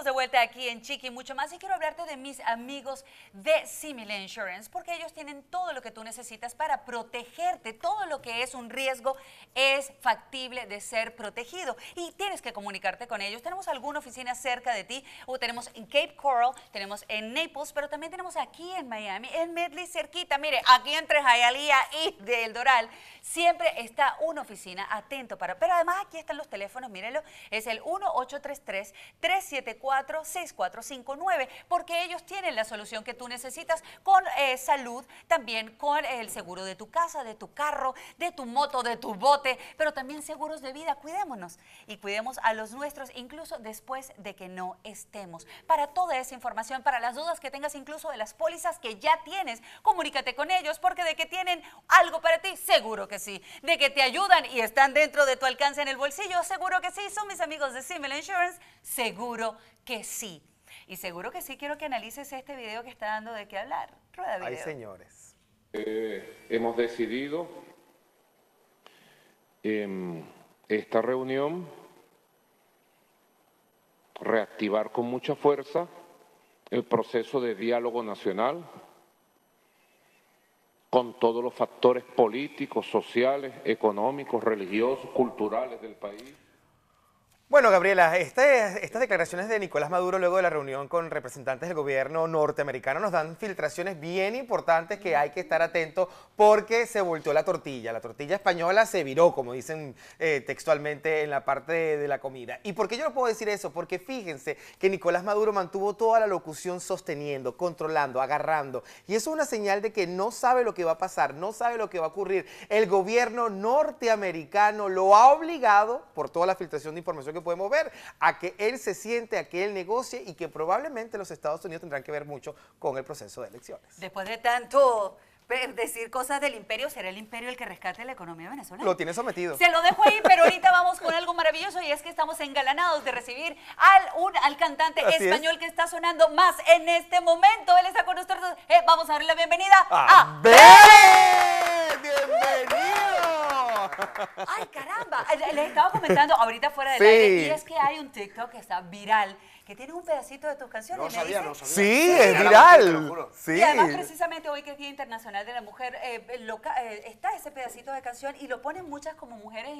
estamos de vuelta aquí en Chiqui y mucho más, y quiero hablarte de mis amigos de Simile Insurance, porque ellos tienen todo lo que tú necesitas para protegerte. Todo lo que es un riesgo es factible de ser protegido y tienes que comunicarte con ellos. Tenemos alguna oficina cerca de ti, o tenemos en Cape Coral, tenemos en Naples, pero también tenemos aquí en Miami, en Medley, cerquita. Mire, aquí entre Hialeah y del Doral siempre está una oficina atento para... Pero además aquí están los teléfonos, mírenlo, es el 1-833-374-6459, porque ellos tienen la solución que tú necesitas con salud, también con el seguro de tu casa, de tu carro, de tu moto, de tu bote, pero también seguros de vida. Cuidémonos y cuidemos a los nuestros, incluso después de que no estemos. Para toda esa información, para las dudas que tengas, incluso de las pólizas que ya tienes, comunícate con ellos, porque de que tienen algo para ti, seguro que sí. De que te ayudan y están dentro de tu alcance en el bolsillo, seguro que sí. Son mis amigos de Simile Insurance, seguro que sí. Y seguro que sí quiero que analices este video que está dando de qué hablar. Rueda video. Ay, señores. Hemos decidido en esta reunión reactivar con mucha fuerza el proceso de diálogo nacional con todos los factores políticos, sociales, económicos, religiosos, culturales del país. Bueno, Gabriela, estas declaraciones de Nicolás Maduro luego de la reunión con representantes del gobierno norteamericano nos dan filtraciones bien importantes que hay que estar atentos, porque se volteó la tortilla. La tortilla española se viró, como dicen textualmente en la parte de la comida. ¿Y por qué yo no puedo decir eso? Porque fíjense que Nicolás Maduro mantuvo toda la locución sosteniendo, controlando, agarrando. Y eso es una señal de que no sabe lo que va a pasar, no sabe lo que va a ocurrir. El gobierno norteamericano lo ha obligado, por toda la filtración de información que podemos ver, a que él se siente, a que él negocie, y que probablemente los Estados Unidos tendrán que ver mucho con el proceso de elecciones. Después de tanto decir cosas del imperio, será el imperio el que rescate la economía venezolana. Lo tiene sometido. Se lo dejo ahí, pero ahorita vamos con algo maravilloso, y es que estamos engalanados de recibir al cantante Así español es. Que está sonando más en este momento. Él está con nosotros. Vamos a darle la bienvenida a Beret. ¡Bienvenido! ¡Ay, caramba! Les estaba comentando ahorita fuera del aire, y es que hay un TikTok que está viral, que tiene un pedacito de tus canciones. No sabía. Sí, es viral. Te lo juro. Sí. Y además, precisamente hoy, que es Día Internacional de la Mujer, está ese pedacito de canción, y lo ponen muchas como mujeres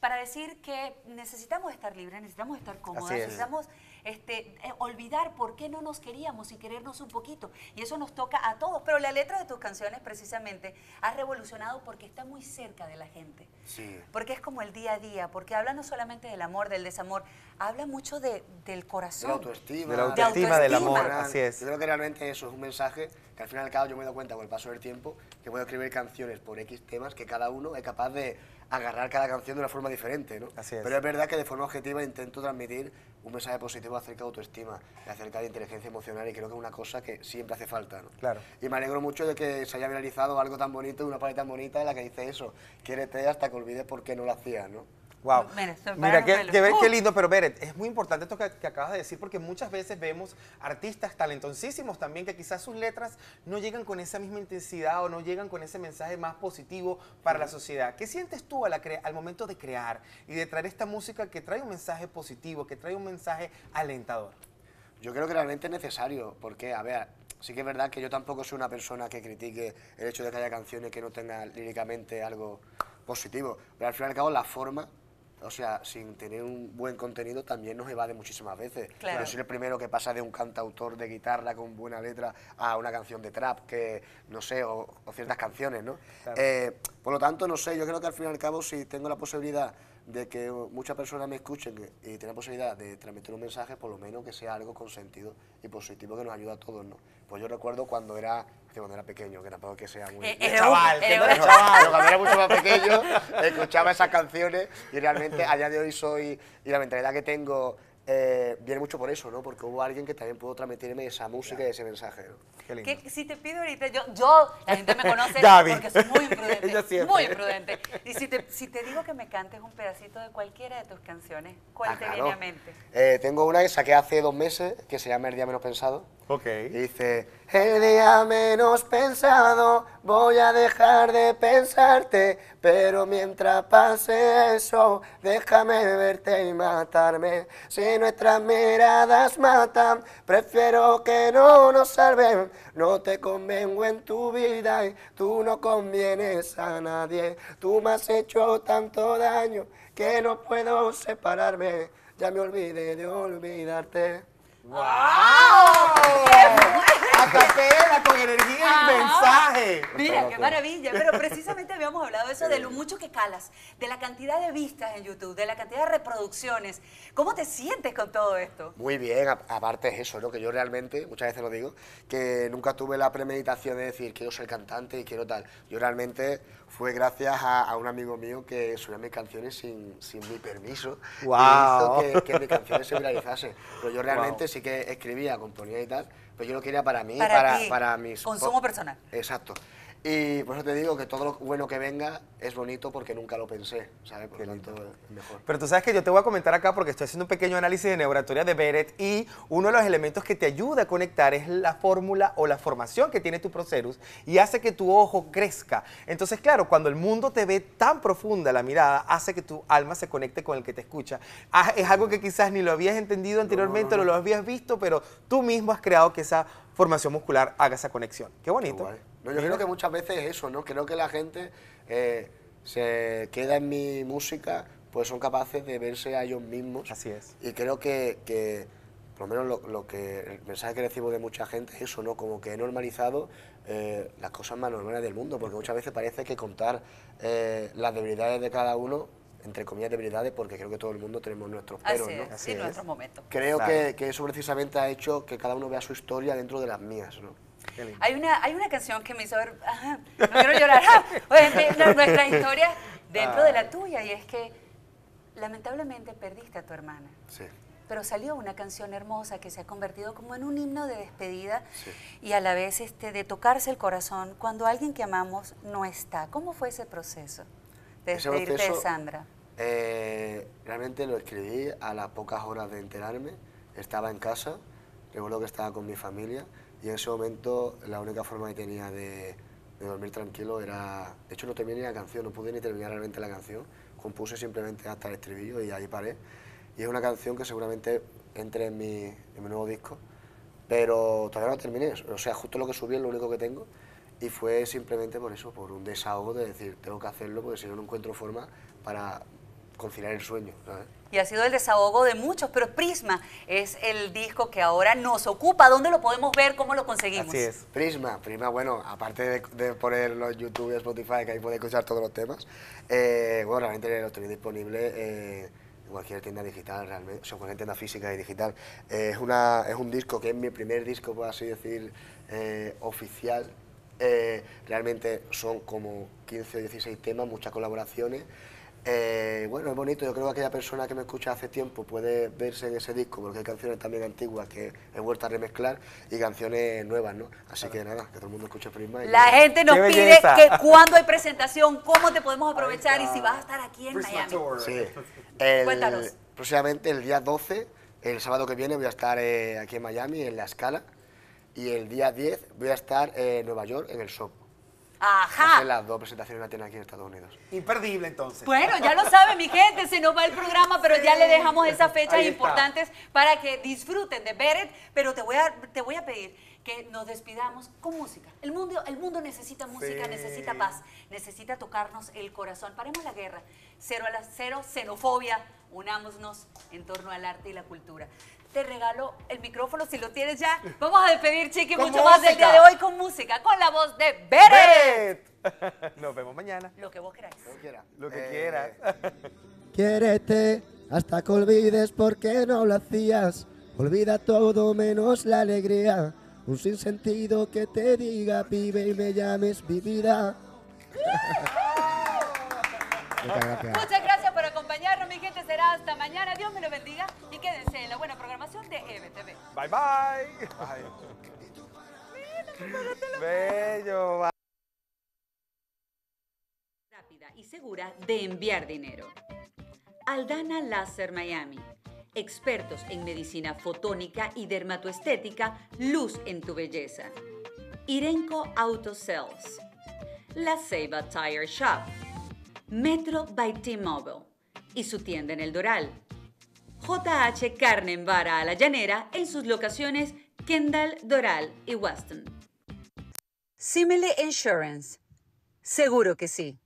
para decir que necesitamos estar libres, necesitamos estar cómodas, necesitamos olvidar por qué no nos queríamos y querernos un poquito. Y eso nos toca a todos. Pero la letra de tus canciones, precisamente, ha revolucionado porque está muy cerca de la gente. Sí. Porque es como el día a día, porque habla no solamente del amor, del desamor, habla mucho del corazón. De la autoestima, del amor, así es. Yo creo que realmente eso es un mensaje que al final y al cabo yo me he dado cuenta con el paso del tiempo que puedo escribir canciones por X temas, que cada uno es capaz de agarrar cada canción de una forma diferente, ¿no? Así es. Pero es verdad que de forma objetiva intento transmitir un mensaje positivo acerca de autoestima, acerca de inteligencia emocional, y creo que es una cosa que siempre hace falta, ¿no? Claro. Y me alegro mucho de que se haya viralizado algo tan bonito, una palabra tan bonita en la que dice eso, quiérete hasta que olvides por qué no lo hacías, ¿no? Wow. Mira, qué lindo. Pero Beret, es muy importante esto que acabas de decir, porque muchas veces vemos artistas talentosísimos también que quizás sus letras no llegan con esa misma intensidad o no llegan con ese mensaje más positivo para la sociedad. ¿Qué sientes tú al momento de crear y de traer esta música que trae un mensaje positivo, que trae un mensaje alentador? Yo creo que realmente es necesario, porque, a ver, sí que es verdad que yo tampoco soy una persona que critique el hecho de que haya canciones que no tengan líricamente algo positivo, pero al fin y al cabo la forma... O sea, sin tener un buen contenido también nos evade muchísimas veces. Claro. Yo soy el primero que pasa de un cantautor de guitarra con buena letra a una canción de trap, que no sé, o ciertas canciones, ¿no? Claro. Por lo tanto, no sé, yo creo que al fin y al cabo, si tengo la posibilidad de que muchas personas me escuchen y tengan la posibilidad de transmitir un mensaje, por lo menos que sea algo con sentido y positivo que nos ayude a todos, ¿no? Pues yo recuerdo cuando era pequeño, que tampoco que sea muy... Pero cuando era mucho más pequeño, escuchaba esas canciones, y realmente a día de hoy y la mentalidad que tengo... viene mucho por eso, ¿no? Porque hubo alguien que también pudo transmitirme esa música y ese mensaje, ¿no? Qué lindo. Que si te pido ahorita, la gente me conoce porque soy muy imprudente, muy imprudente. Y si te digo que me cantes un pedacito de cualquiera de tus canciones, ¿cuál te viene a mente? Tengo una que saqué hace 2 meses, que se llama El Día Menos Pensado. Ok. Y dice, el día menos pensado Voy a dejar de pensarte, pero mientras pase eso, déjame verte y matarme. Si nuestras miradas matan, prefiero que no nos salven. No te convengo en tu vida y tú no convienes a nadie. Tú me has hecho tanto daño que no puedo separarme. Ya me olvidé de olvidarte. ¡Wow! A capela, con energía y mensaje. Mira, qué maravilla. Pero precisamente habíamos hablado eso de lo mucho que calas, de la cantidad de vistas en YouTube, de la cantidad de reproducciones. ¿Cómo te sientes con todo esto? Muy bien, aparte es eso, ¿no? Que yo realmente, muchas veces lo digo, que nunca tuve la premeditación de decir quiero ser cantante y quiero tal. Yo realmente fue gracias a un amigo mío que subía mis canciones sin mi permiso. Wow. Y hizo que mis canciones se viralizasen. Pero yo realmente sí que escribía, componía y tal, pero yo lo quería para mí, para mis... Consumo personal. Exacto. Y por eso te digo que todo lo bueno que venga es bonito porque nunca lo pensé, ¿sabes? Por lo tanto, es mejor. Pero tú sabes que yo te voy a comentar acá porque estoy haciendo un pequeño análisis de neuratoria de Beret y uno de los elementos que te ayuda a conectar es la fórmula o la formación que tiene tu Procerus y hace que tu ojo crezca. Entonces, claro, cuando el mundo te ve tan profunda la mirada, hace que tu alma se conecte con el que te escucha. Es algo que quizás ni lo habías entendido anteriormente, no lo habías visto, pero tú mismo has creado que esa formación muscular haga esa conexión. Qué bonito. Igual. No, yo creo que muchas veces es eso, ¿no? Creo que la gente se queda en mi música, pues son capaces de verse a ellos mismos. Así es. Y creo que por lo menos el mensaje que decimos de mucha gente es eso, ¿no? Como que he normalizado las cosas más normales del mundo, porque muchas veces parece que contar las debilidades de cada uno, entre comillas debilidades, porque creo que todo el mundo tenemos nuestros peros, ¿no? Así es, nuestros momentos. Creo que eso precisamente ha hecho que cada uno vea su historia dentro de las mías, ¿no? Hay una canción que me hizo ver, no quiero llorar, nuestra historia dentro de la tuya, y es que lamentablemente perdiste a tu hermana, pero salió una canción hermosa que se ha convertido como en un himno de despedida y a la vez de tocarse el corazón cuando alguien que amamos no está. ¿Cómo fue ese proceso de despedirte de Sandra? Realmente lo escribí a las pocas horas de enterarme, estaba en casa, recuerdo que estaba con mi familia. Y en ese momento la única forma que tenía de dormir tranquilo era... De hecho no terminé la canción, no pude ni terminar realmente la canción. Compuse simplemente hasta el estribillo y ahí paré. Y es una canción que seguramente entre en mi nuevo disco, pero todavía no terminé. O sea, justo lo que subí es lo único que tengo. Y fue simplemente por eso, por un desahogo de decir, tengo que hacerlo porque si no, no encuentro forma para conciliar el sueño, ¿sabes? Y ha sido el desahogo de muchos, pero Prisma es el disco que ahora nos ocupa. ¿Dónde lo podemos ver? ¿Cómo lo conseguimos? Así es. Prisma, bueno, aparte de ponerlo en YouTube y Spotify, que ahí podéis escuchar todos los temas, bueno, realmente lo tenéis disponible en cualquier tienda digital, realmente, o sea, cualquier tienda física y digital. Es un disco que es mi primer disco, por así decir, oficial. Realmente son como 15 o 16 temas, muchas colaboraciones. Bueno, es bonito, yo creo que aquella persona que me escucha hace tiempo puede verse en ese disco, porque hay canciones también antiguas que he vuelto a remezclar y canciones nuevas, ¿no? Así que nada, que todo el mundo escuche Prisma. La gente nos pide que cuándo hay presentación, cómo te podemos aprovechar y si vas a estar aquí en Miami. Sí. Cuéntanos. Próximamente el día 12, el sábado que viene, voy a estar aquí en Miami, en La Scala, y el día 10 voy a estar en Nueva York, en el Shop. Ajá. Las dos presentaciones las tienen aquí en Estados Unidos. Imperdible, entonces. Bueno, ya lo saben, mi gente, se nos va el programa, pero ya le dejamos esas fechas importantes para que disfruten de Beret, pero te voy a pedir que nos despidamos con música. El mundo necesita música, necesita paz, necesita tocarnos el corazón. Paremos la guerra, cero xenofobia, unámonos en torno al arte y la cultura. Te regalo el micrófono si lo tienes ya. Vamos a despedir, Chiqui, mucho más del día de hoy con música, con la voz de Beret. Nos vemos mañana. Lo que vos queráis. Lo que quieras. Quiérete hasta que olvides porque no lo hacías. Olvida todo menos la alegría. Un sinsentido que te diga pibe y me llames mi vida. Muchas gracias por acompañarnos, mi gente. Será hasta mañana. Dios me lo bendiga y quédense en la buena programación de EVTV. Bye, bye. Bello. Rápida y segura de enviar dinero. Aldana Láser Miami. Expertos en medicina fotónica y dermatoestética, luz en tu belleza. Irenco Auto Sales. La Ceiba Tire Shop, Metro by T-Mobile y su tienda en El Doral, JH Carne en Vara a la Llanera en sus locaciones Kendall, Doral y Weston. Simile Insurance. Seguro que sí.